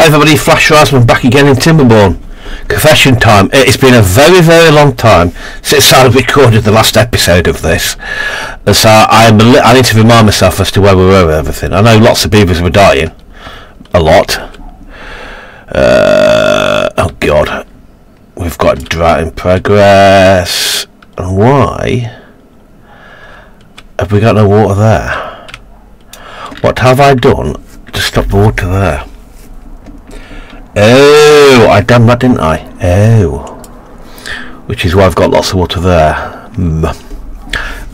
Hi everybody, Flash Trouserman back again in Timberborn. Confession time. It's been a very long time since I recorded the last episode of this, so I need to remind myself as to where we were with everything. I know lots of beavers were dying. A lot. Oh god. We've got drought in progress. And why have we got no water there? What have I done to stop the water there? Oh, I done that, didn't I? Oh, which is why I've got lots of water there.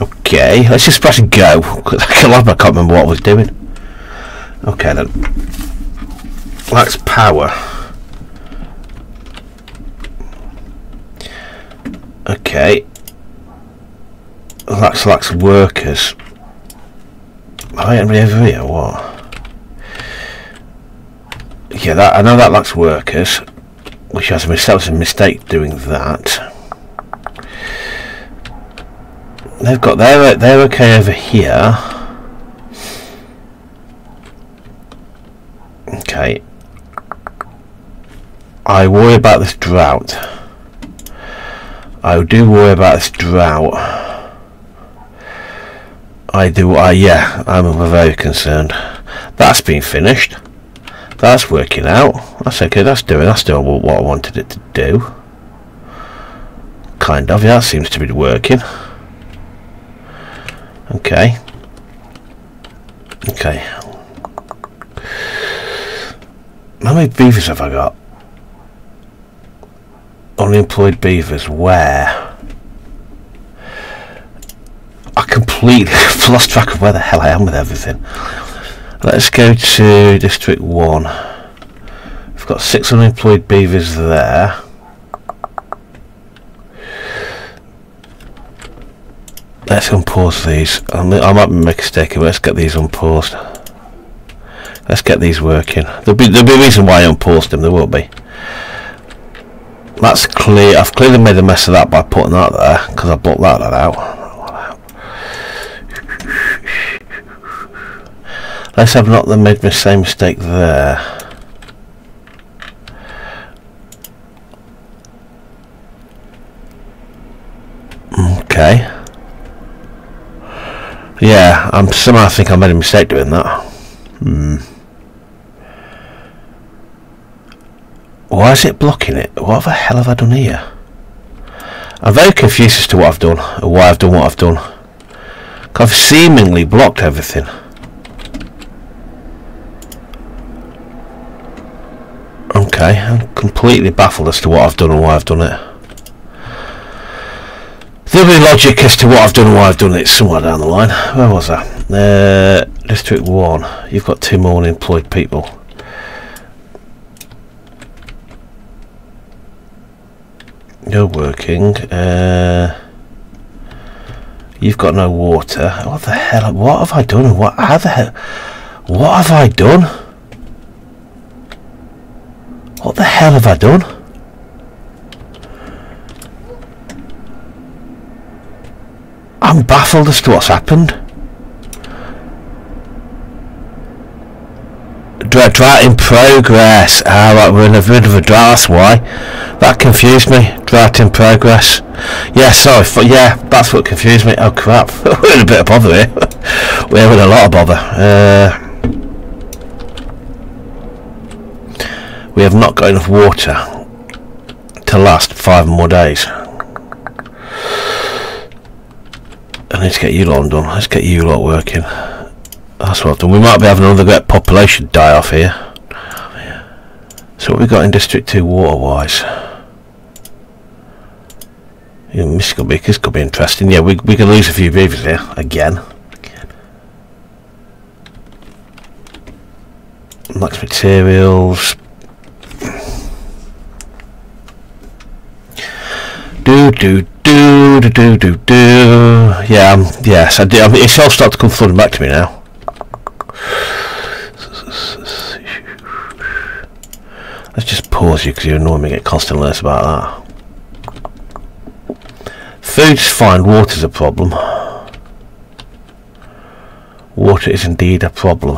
Okay, let's just press go, because I can't remember what I was doing. Okay then, that's power. Okay, that's workers. I ain't really over here, what? Yeah, that, I know that lacks workers, which I was a mistake doing that. They've got they're okay over here. Okay, I worry about this drought. I do worry about this drought. I do. Yeah, I'm very concerned. That's been finished. That's working out. That's okay. That's doing what I wanted it to do. Kind of. Yeah, that seems to be working. Okay. Okay. How many beavers have I got? Unemployed beavers. Where? I completely lost track of where the hell I am with everything. Let's go to District 1. We've got 6 unemployed beavers there. Let's unpause these. I might make a mistake here. Let's get these unpaused. Let's get these working. There'll be a reason why I unpaused them. There won't be. That's clear. I've clearly made a mess of that by putting that there, because I blocked that out. Let's have not made the same mistake there. Okay. Yeah, I'm somehow think I made a mistake doing that. Why is it blocking it? What the hell have I done here? I'm very confused as to what I've done, or why I've done what I've done. I've seemingly blocked everything. Okay, I'm completely baffled as to what I've done and why I've done it. There'll be logic as to what I've done and why I've done it somewhere down the line. Where was I? District 1. You've got 2 more unemployed people. You're working. You've got no water. What the hell? What have I done? And what have I done? What the hell have I done? I'm baffled as to what's happened. Drought in progress. Alright, we're in a bit of a drought, that's why. That confused me. Drought in progress. Yeah, sorry, yeah, that's what confused me. Oh crap, we're in a bit of bother here. We're in a lot of bother. We have not got enough water to last 5 more days. I need to get you lot done. Let's get you lot working. That's what I've done. We might be having another great population die off here. So what have we got in District 2 water wise? Yeah, this could be interesting. Yeah, we could lose a few beavers here again. Max materials. Yeah, yes, I do. I mean, it's all starting to come flooding back to me now. Let's just pause you because you annoy me. Get constantly less about that. Food's fine. Water's a problem. Water is indeed a problem.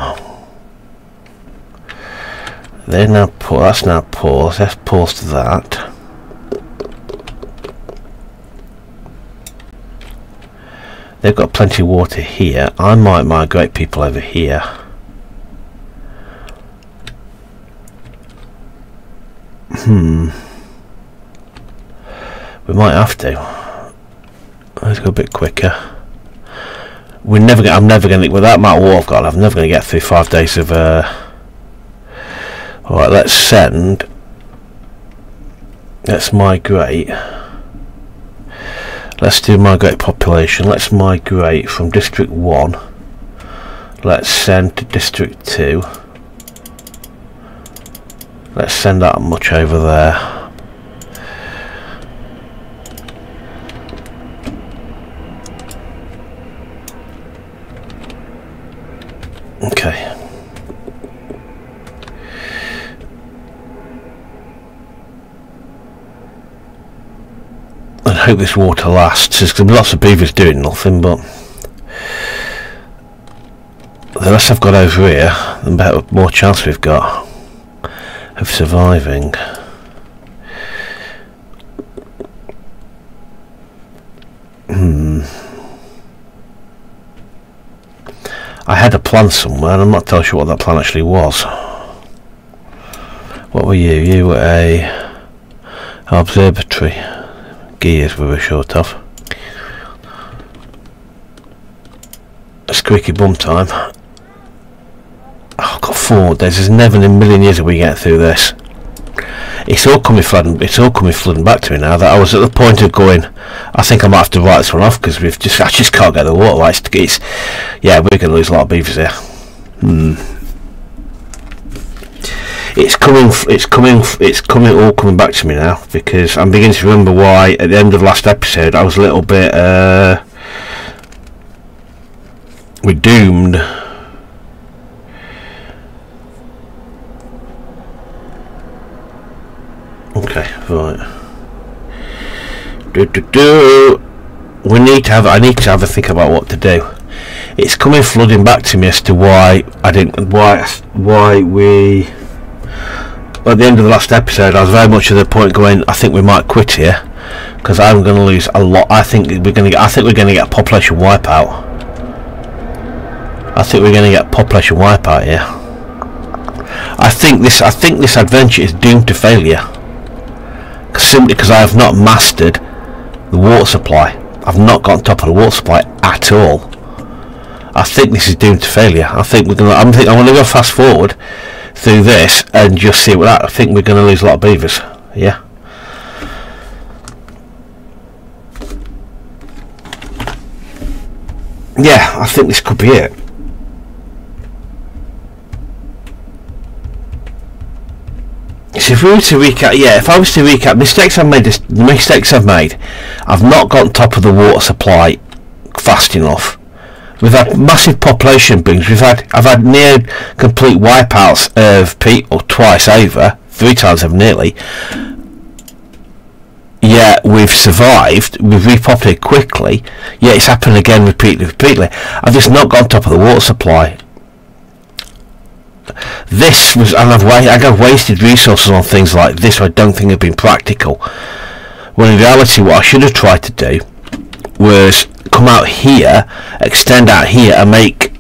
They're now paused, that's now paused, let's pause that. They've got plenty of water here. I might migrate people over here. We might have to. Let's go a bit quicker. We're never gonna, I'm never gonna, with that amount of water I've got, I'm never gonna get through 5 days of alright, let's send. Let's migrate. Let's do migrate population. Let's migrate from District 1. Let's send to District 2. Let's send that much over there. Okay. I hope this water lasts. There's going to be lots of beavers doing nothing, but the less I've got over here, the better, more chance we've got of surviving. I had a plan somewhere and I'm not totally sure what that plan actually was. What were you? You were an observatory. Gears we were short of. A squeaky bum time. Oh, I've got 4 days. There's never in a million years that we get through this. It's all coming flooding. It's all coming flooding back to me now that I was at the point of going, I think I might have to write this one off because we've just, I just can't get the water rights to geese. Yeah, we're going to lose a lot of beavers here. It's coming all coming back to me now because I'm beginning to remember why at the end of last episode I was a little bit we're doomed. Okay, right. We need to have, I need to have a think about what to do. It's coming flooding back to me as to why I didn't, why we, at the end of the last episode I was very much at the point going, I think we might quit here because I'm going to lose a lot. I think we're going to get a population wipeout. I think we're going to get a population wipeout here. I think this adventure is doomed to failure simply because I have not mastered the water supply. I've not got on top of the water supply at all. I think this is doomed to failure. I'm going to go fast forward through this and just see what that, I think we're going to lose a lot of beavers. Yeah. Yeah, I think this could be it. So if we were to recap, yeah, if I was to recap, the mistakes I've made, I've not got on top of the water supply fast enough. We've had massive population booms. I've had near complete wipeouts of people twice over, 3 times over nearly. Yeah, we've survived. We've repopulated quickly. Yeah, it's happened again repeatedly. I've just not got on top of the water supply. This was, and I've wasted resources on things like this. I don't think have been practical. When in reality, what I should have tried to do was come out here, extend out here and make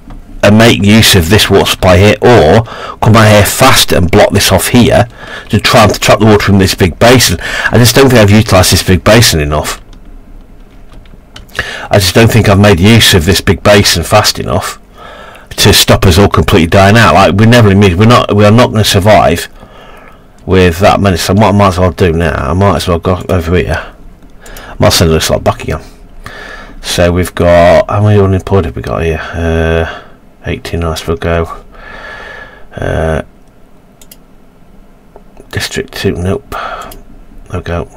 use of this water supply here, or come out here faster and block this off here to try and trap the water from this big basin. I just don't think I've utilised this big basin enough. I just don't think I've made use of this big basin fast enough to stop us all completely dying out. Like we are not going to survive with that many. So what I might as well do now, I might as well go over here. I might send this lot back again. So we've got, how many unemployed have we got here? 18, I suppose we'll go. District 2, nope. We'll go.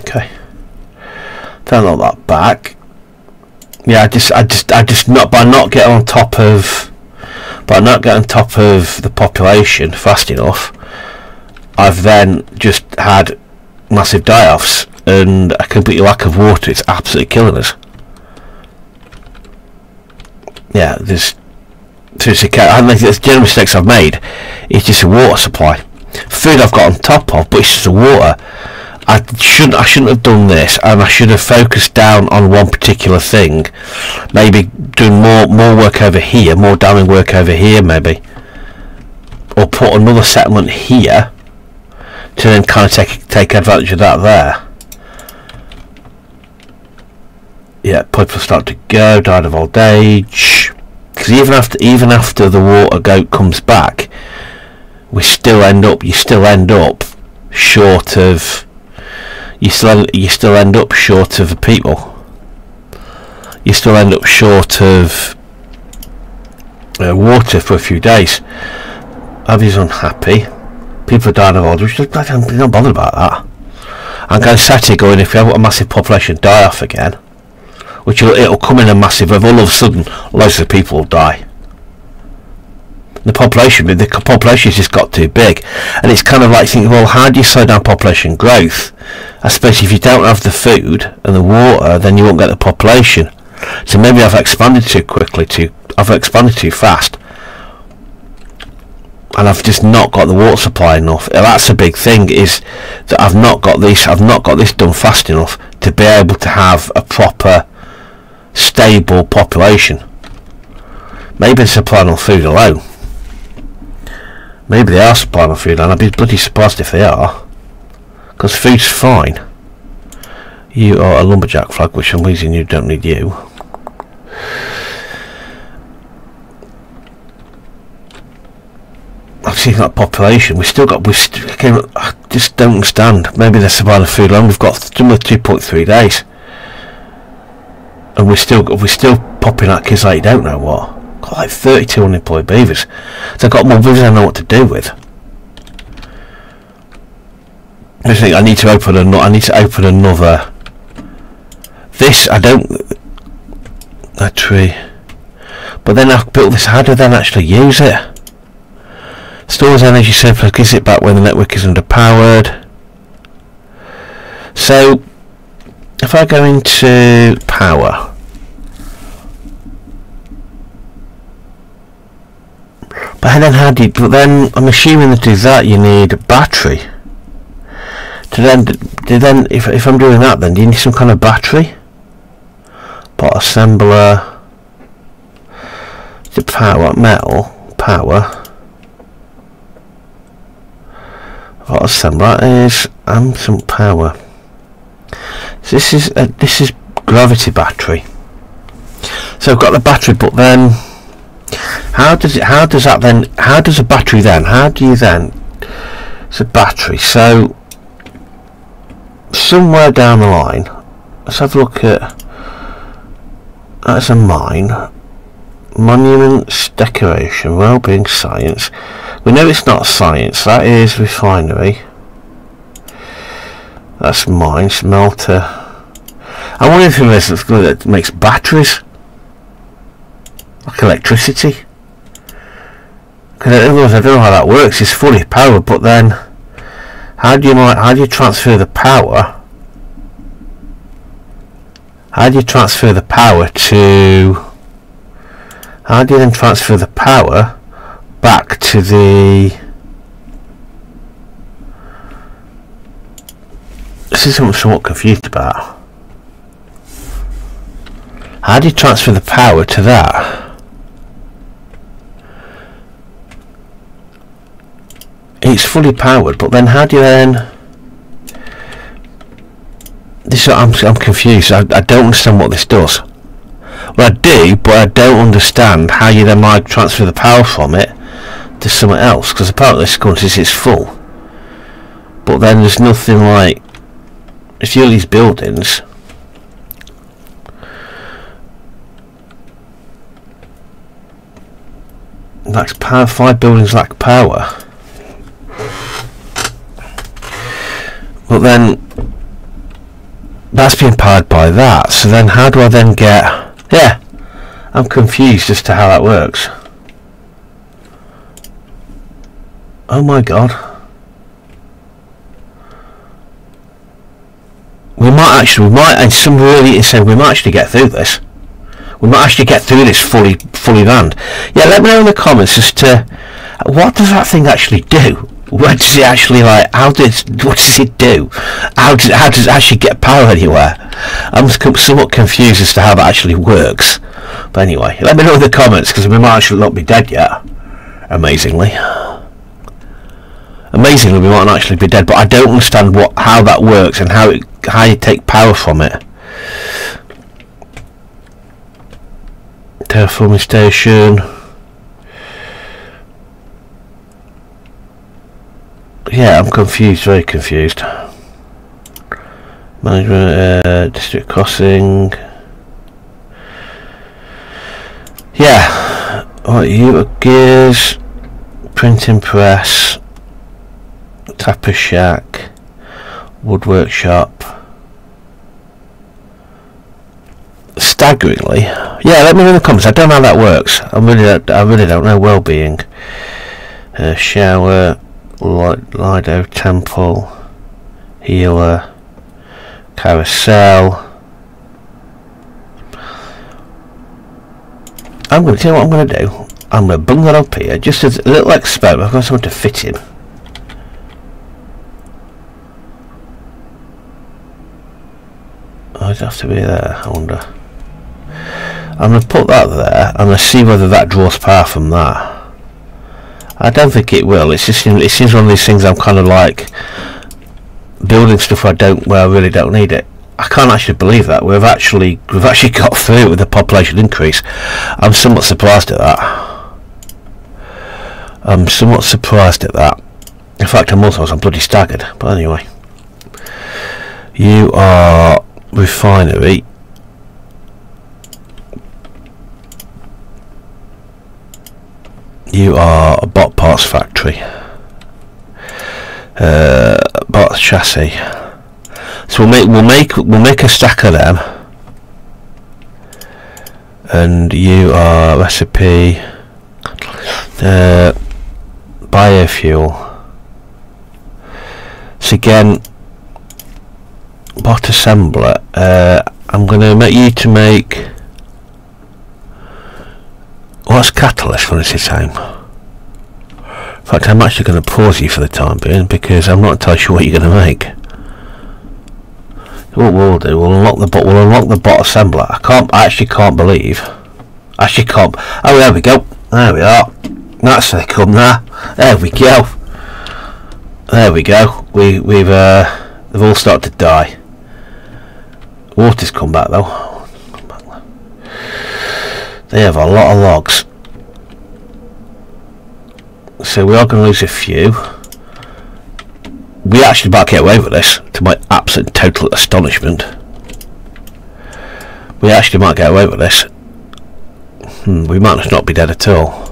Okay. Turn all that back. Yeah, I just not by not getting on top of, by not getting on top of the population fast enough. I've then just had massive die-offs and a complete lack of water. It's absolutely killing us. yeah, there's a cat. And the general mistakes I've made is just a water supply. Food I've got on top of, but it's just the water. I shouldn't have done this, and I should have focused down on one particular thing. Maybe doing more work over here, more damming work over here, maybe, or put another settlement here to then kind of take advantage of that there. Yeah, people start to go, died of old age, because even after the water goat comes back, you still end up short of. You still end up short of people. You still end up short of water for a few days. Everybody's unhappy. People are dying of old age. I'm not bothered about that. And Galsiv going, if you have a massive population die off again, which it'll come in a massive wave, all of a sudden loads of people will die. The population's just got too big, and it's kind of like thinking, well, how do you slow down population growth? Especially if you don't have the food and the water, then you won't get the population. So maybe I've expanded too quickly, I've expanded too fast, and I've just not got the water supply enough. That's a big thing, is that I've not got this done fast enough to be able to have a proper, stable population. Maybe it's supplying on food alone. Maybe they are supplying on food, and I'd be bloody surprised if they are, because food's fine. You are a lumberjack flag, which I'm losing. You don't need you. I've seen that population. I just don't understand. Maybe they're supplying on food alone. We've got another 2.3 days, and we're still popping at kids like you don't know what. Got like 32 unemployed beavers. So I've got more beavers than I know what to do with. I just think I need to open another. That tree. But then I've built this. How do I then actually use it? Stores energy surplus, gives it back when the network is underpowered. So if I go into power. But then I'm assuming that to do that you need a battery. If I'm doing that, then do you need some kind of battery? Pot assembler, the power, metal, power. Pot assembler is some power. So this is gravity battery. So I've got the battery, but then it's a battery, so somewhere down the line, let's have a look at, that's a mine, monuments, decoration, well-being, science. We know it's not science, that is refinery, that's mine, smelter. I wonder if there's something that makes batteries, like electricity. Because I don't know how that works. It's fully powered, but then how do you transfer the power? How do you then transfer the power back to the? This is something I'm somewhat confused about. How do you transfer the power to that? It's fully powered, but then how do you then? This I'm confused. I don't understand what this does. Well, I do, but I don't understand how you then might transfer the power from it to somewhere else, because apparently this country is full. But then there's nothing like if you all these buildings. That's power. 5 buildings lack power. But then that's being powered by that, so then how do I then get, yeah, I'm confused as to how that works. Oh my god, we might actually get through this. we might actually get through this fully manned. Yeah, let me know in the comments as to what does that thing actually do. What does it actually like? What does it do? How does it actually get power anywhere? I'm somewhat confused as to how that actually works. But anyway, let me know in the comments because we might actually not be dead yet. Amazingly, we might not actually be dead. But I don't understand how that works and how you take power from it. Terraforming station. Yeah, I'm confused, very confused. Management, district crossing. Yeah, alright, gears, printing press, tapper shack, wood workshop. Staggeringly, yeah. Let me know in the comments. I don't know how that works. I really don't know. Well-being, shower. Lido Temple, Healer, Carousel. I'm going to tell you what I'm going to do. I'm going to bung that up here just as a little experiment. I've got someone to fit him. Oh, I'd have to be there, I wonder. I'm going to put that there. I'm going to see whether that draws power from that. I don't think it will. It's just, it seems one of these things I'm kind of like building stuff where I really don't need it. I can't actually believe that we've actually got through with the population increase. I'm somewhat surprised at that. In fact, I'm bloody staggered. But anyway, you are refinery. You are a bot parts factory, bot chassis. So we'll make a stack of them. And you are recipe, biofuel. So again, bot assembler. I'm going to make you to make. What's catalyst when it's the same? In fact, I'm actually going to pause you for the time being because I'm not entirely sure what you're going to make. What we'll do, we'll unlock the bot assembler. I actually can't believe. Oh, there we go. There we are. That's how they come there. There we go. They've all started to die. Water's come back though. They have a lot of logs, so we are going to lose a few. We actually might get away with this, to my absolute total astonishment. We might just not be dead at all.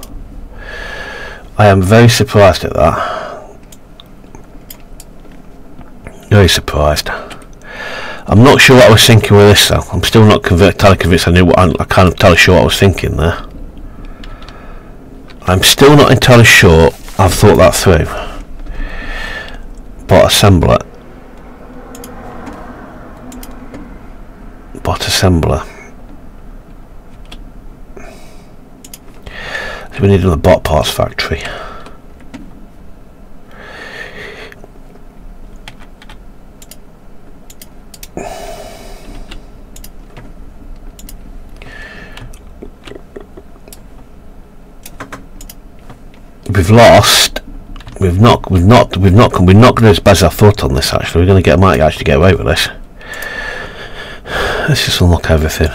I am very surprised at that. Very surprised. I'm not sure what I was thinking with this though. I'm still not entirely convinced. I'm kind of entirely sure what I was thinking there. I'm still not entirely sure I've thought that through. Bot assembler. So we need another bot parts factory. We're not going to spend our thought on this. Actually, we're going to might actually get away with this. Let's just unlock everything.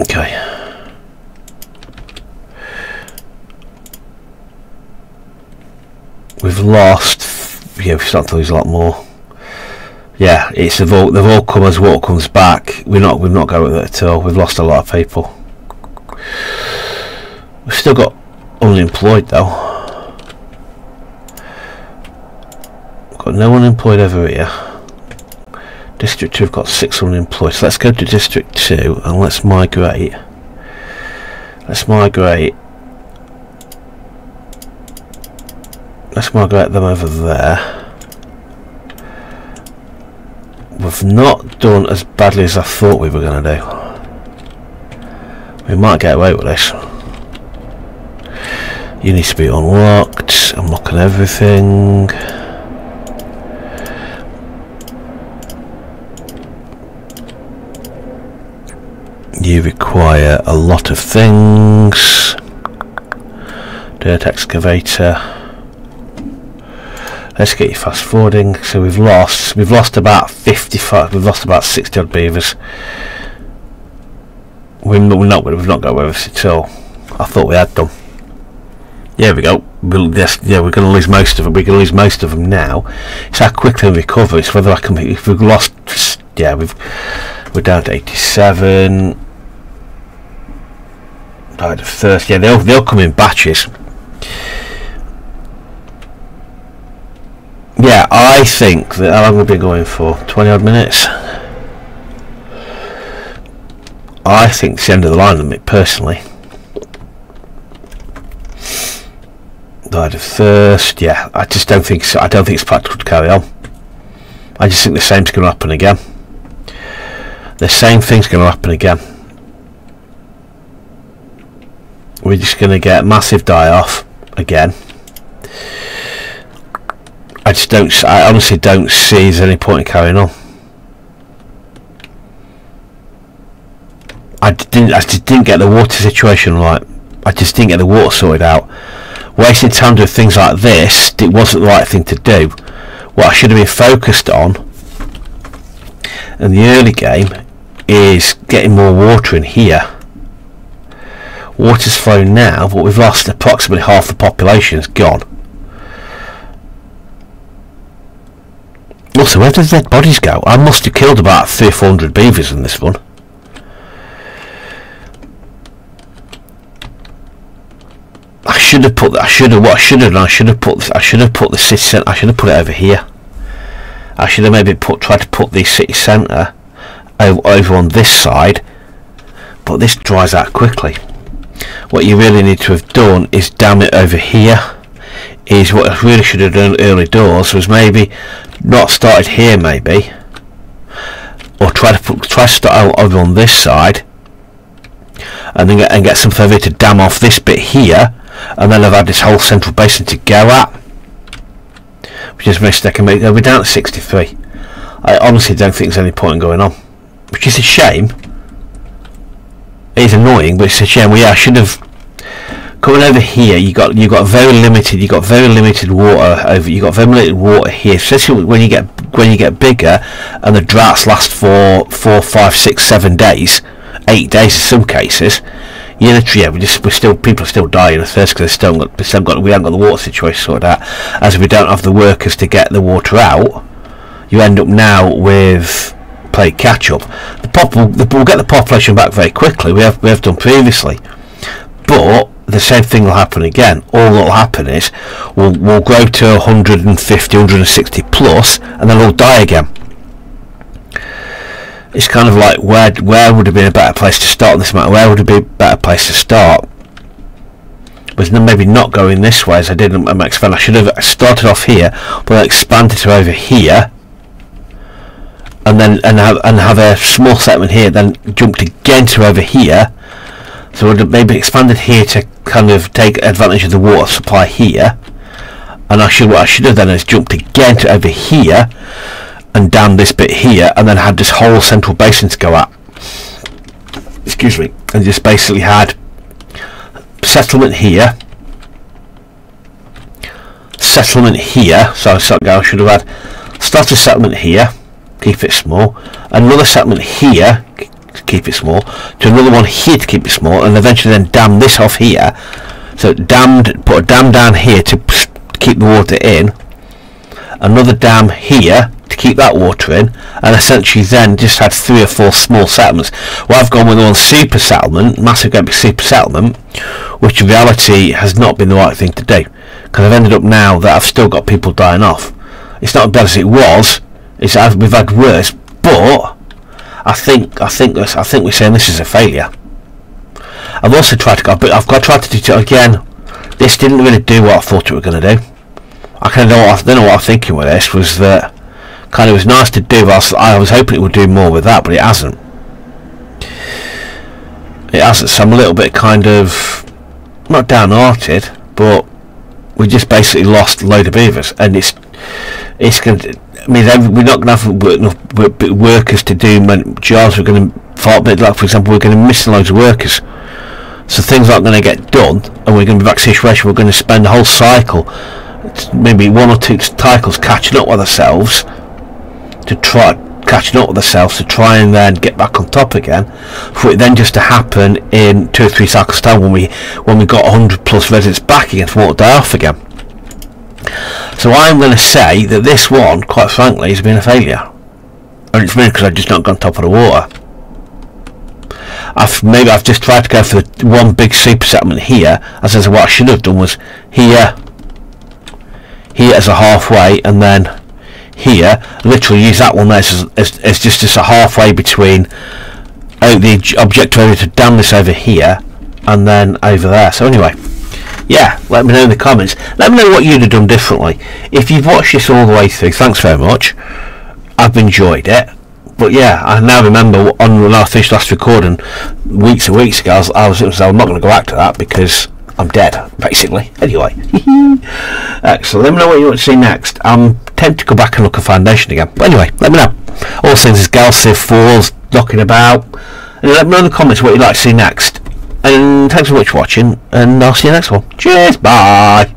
Okay. We've lost. Yeah, we've started to lose a lot more. Yeah, they've all come as water comes back. We've not going with it at all. We've lost a lot of people. We've still got unemployed though. We've got no unemployed over here. District 2, we've got 6 unemployed. So let's go to District 2 and let's migrate. Let's migrate them over there. I've not done as badly as I thought we were going to do. We might get away with this. You need to be unlocked. I'm locking everything. You require a lot of things. Dirt excavator. Let's get you fast forwarding. So we've lost about 55. We've lost about 60 odd beavers. We've not got away with it at all. I thought we had done. There we go. We're going to lose most of them. We're going to lose most of them now. It's how quickly we recover. It's whether I can. If we've lost, yeah, we're down to 87. Died of thirst. Yeah, they'll come in batches. Yeah, I think that how long we've been going for 20 odd minutes. I think it's the end of the line limit personally. Died of thirst. Yeah, I just don't think so. I don't think it's practical to carry on. I just think the same's going to happen again. The same thing's going to happen again. We're just going to get massive die-off again. I just don't. I honestly don't see there's any point in carrying on. I just didn't get the water situation right. I just didn't get the water sorted out. Wasting time doing things like this, it wasn't the right thing to do. What I should have been focused on in the early game is getting more water in here. Water's flowing now, but we've lost approximately half the population is gone. Also, where did the dead bodies go? I must have killed about 300 or 400 beavers in this one. I should have put the city centre. I should have put it over here. I should have maybe tried to put the city centre over on this side, but this dries out quickly. What you really need to have done is down it over here. Is what I really should have done early doors was maybe not started here maybe, or try to start over on this side, and then get some further to dam off this bit here. And then I've had this whole central basin to go at, which is a mistake I made. We're down to 63. I honestly don't think there's any point in going on, which is a shame. It's annoying, but it's a shame. Well, yeah, I should have coming over here. You got very limited water over. You got very limited water here, especially when you get bigger, and the droughts last for 4, 5, 6, 7 days, 8 days in some cases. Yeah, people are still dying of thirst because we haven't got the water situation sorted out. As we don't have the workers to get the water out, you end up now with play catch up. We'll get the population back very quickly. We have done previously, but the same thing will happen again. All that will happen is we'll grow to 150, 160 plus, and then we'll die again. It's kind of like where would have been a better place to start on this matter? Where would have been a better place to start? Was maybe not going this way as I did at Max Fan. I should have started off here, but I expanded to over here, and then have a small segment here, then jumped again to over here. So I would have maybe expanded here to kind of take advantage of the water supply here, and what I should have then is jumped again to over here. And down this bit here, and then had this whole central basin to go at. Excuse me. And just basically had settlement here, settlement here. So I should have had started settlement here, keep it small, another settlement here to keep it small, to another one here to keep it small, and eventually then dam this off here. So put a dam down here to keep the water in, another dam here to keep that water in, and essentially then just had 3 or 4 small settlements. Well, I've gone with one super settlement, massive epic super settlement, which in reality has not been the right thing to do, because I've ended up now that I've still got people dying off. It's not as bad as it was. We've had worse, but I think we're saying this is a failure. I've tried to do it again. This didn't really do what I thought it was going to do. I don't know what I was thinking with this was that. Kind of was nice to do. I was hoping it would do more with that, but it hasn't. It hasn't. So I'm a little bit kind of not downhearted, but we just basically lost a load of beavers, and it's going to. I mean, we're not going to have enough workers to do jobs. We're going to, for example, we're going to miss loads of workers. So things aren't going to get done, and we're going to be back to a situation we're going to spend the whole cycle, maybe one or two cycles, catching up with ourselves to try and then get back on top again, for it then just to happen in 2 or 3 cycles time when we got 100 plus residents back again for what day off again. So I'm going to say that this one, quite frankly, has been a failure, and it's mainly because I've just not gone top of the water. Maybe I've just tried to go for the one big super settlement here, as I said, what I should have done was here as a halfway, and then here, literally use that one there as just a halfway between the object over to damn this over here, and then over there. So anyway, yeah, let me know in the comments. Let me know what you'd have done differently. If you've watched this all the way through, thanks very much. I've enjoyed it. But yeah, I now remember on when I finished last recording weeks and weeks ago, I'm not going to go back to that because I'm dead, basically. Anyway, excellent. Let me know what you want to see next. I'm tempted to go back and look at Foundation again. But anyway, let me know. All things is Galsiv Falls knocking about. And let me know in the comments what you'd like to see next. And thanks so much for watching, and I'll see you next one. Cheers, bye.